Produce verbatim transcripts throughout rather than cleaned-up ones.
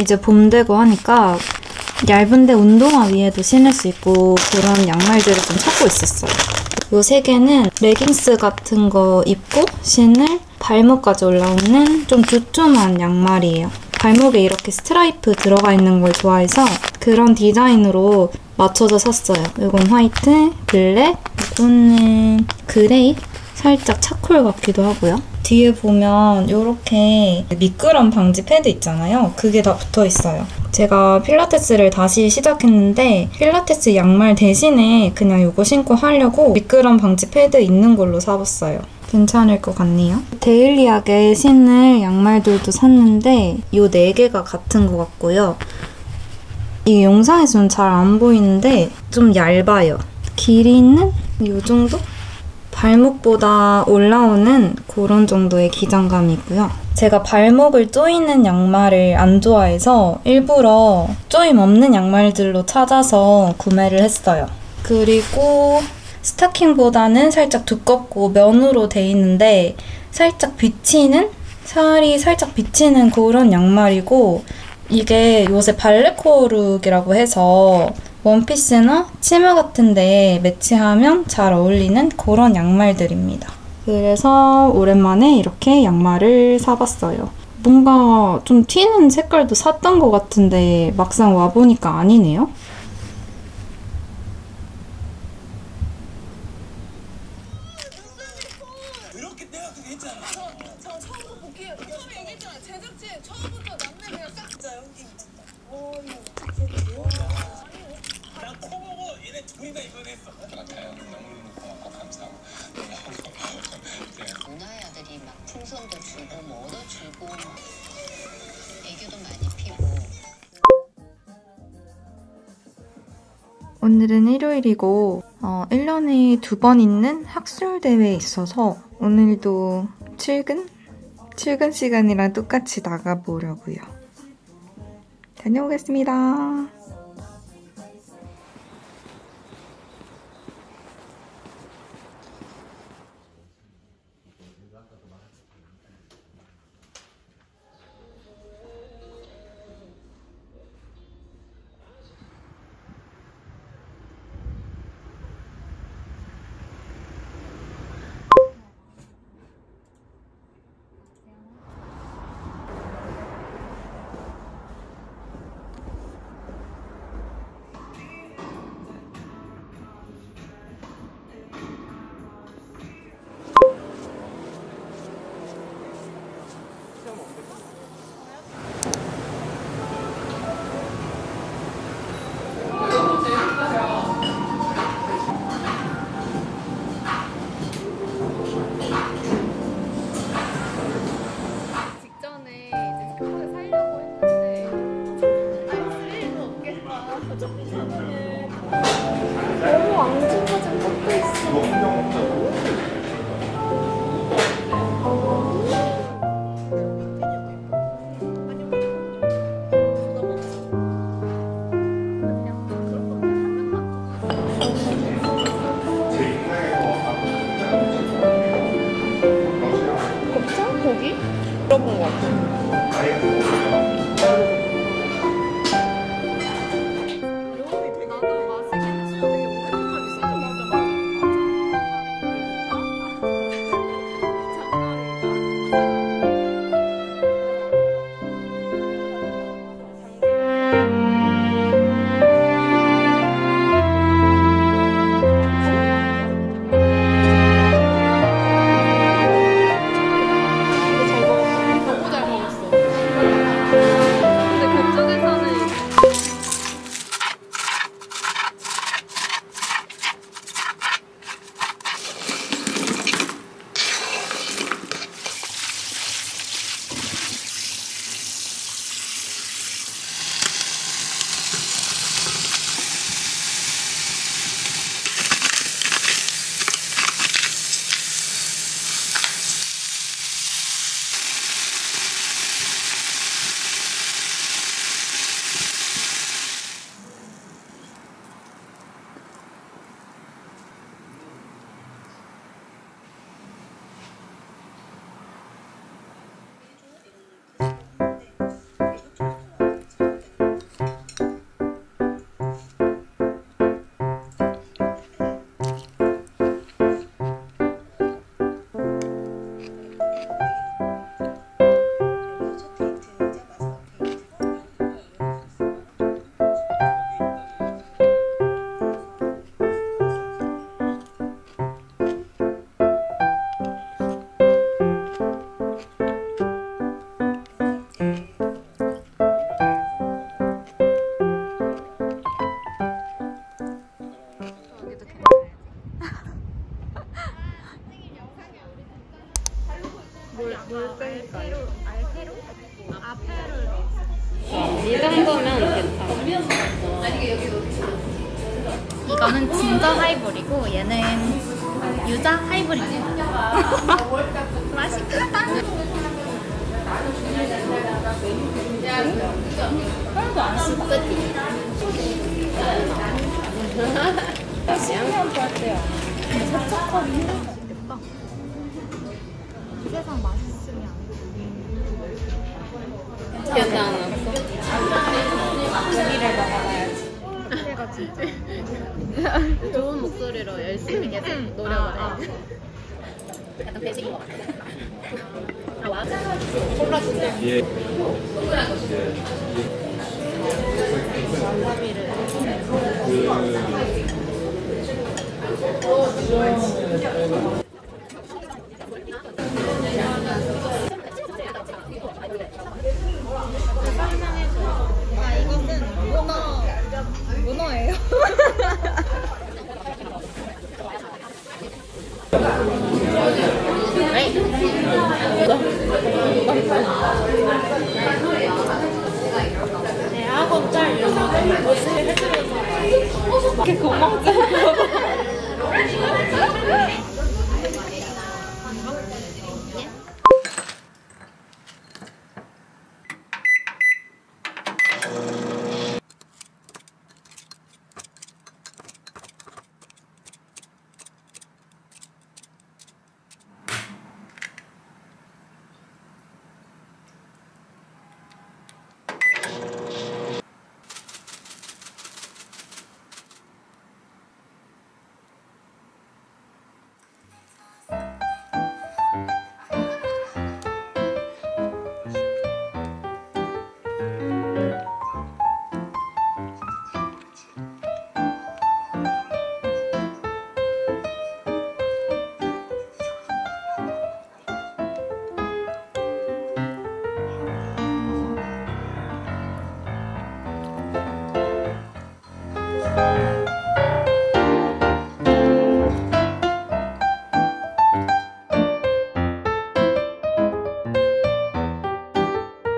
이제 봄 되고 하니까 얇은데 운동화 위에도 신을 수 있고 그런 양말들을 좀 찾고 있었어요. 이 세 개는 레깅스 같은 거 입고 신을 발목까지 올라오는 좀 두툼한 양말이에요. 발목에 이렇게 스트라이프 들어가 있는 걸 좋아해서 그런 디자인으로 맞춰서 샀어요. 이건 화이트, 블랙, 이거는 그레이? 살짝 차콜 같기도 하고요. 뒤에 보면 이렇게 미끄럼 방지 패드 있잖아요. 그게 다 붙어 있어요. 제가 필라테스를 다시 시작했는데 필라테스 양말 대신에 그냥 이거 신고 하려고 미끄럼 방지 패드 있는 걸로 사봤어요. 괜찮을 것 같네요. 데일리하게 신을 양말들도 샀는데 이 네 개가 같은 것 같고요. 이게 영상에서는 잘 안 보이는데 좀 얇아요. 길이는 이 정도? 발목보다 올라오는 그런 정도의 기장감이고요. 제가 발목을 조이는 양말을 안 좋아해서 일부러 조임 없는 양말들로 찾아서 구매를 했어요. 그리고 스타킹보다는 살짝 두껍고 면으로 돼 있는데 살짝 비치는? 살이 살짝 비치는 그런 양말이고, 이게 요새 발레코르기라고 해서 원피스나 치마 같은데 매치하면 잘 어울리는 그런 양말들입니다. 그래서 오랜만에 이렇게 양말을 사봤어요. 뭔가 좀 튀는 색깔도 샀던 것 같은데 막상 와보니까 아니네요. 오늘은 일요일이고 어, 일 년에 두 번 있는 학술대회에 있어서 오늘도 출근? 출근 시간이랑 똑같이 나가보려고요. 다녀오겠습니다. 이거는 진저 하이볼이고 얘는 유자 하이브리드. 맛있겠다. 하나도 안 쓰고. 양념 좋았대요. 찹찹하니 예뻐. 세상 맛있으면 기억이 안 났어. 고기를 먹어봐야지. 내가 진짜 좋은 목소리로 열심히 계속 노력을 아, 해. 아. 약간 배식인 것 같아. 아, 와. 콜라 진짜. 예. 와사비를. 오, 문어예요. 대학원 짤 이런 거 모시게 해드려서 이렇게 고맙죠.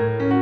Thank you.